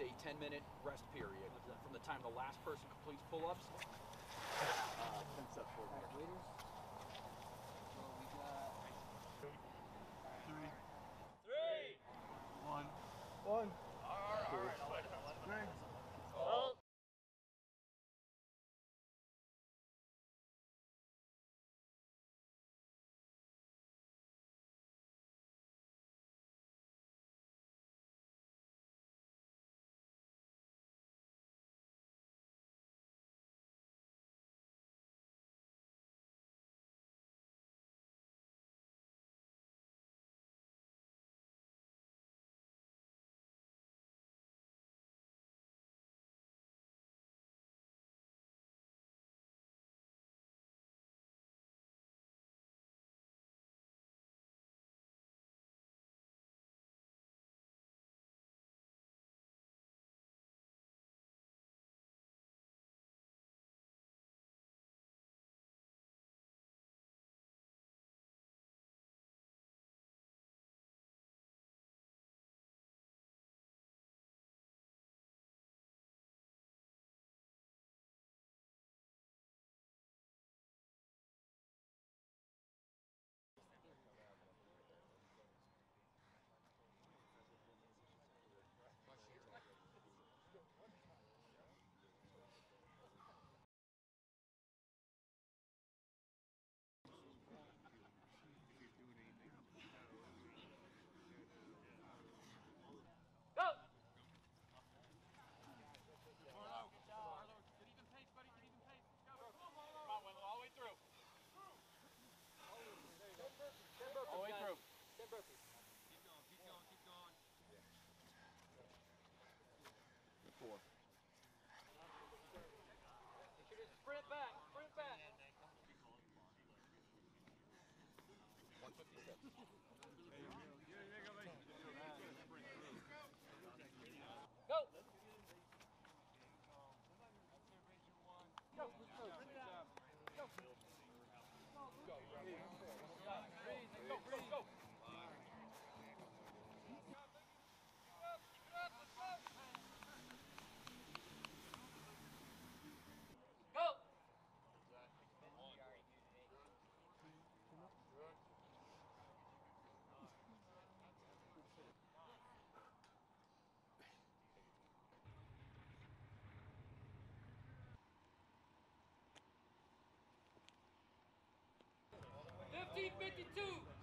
is a 10-minute rest period from the time the last person completes pull-ups. One. Fifty, 52.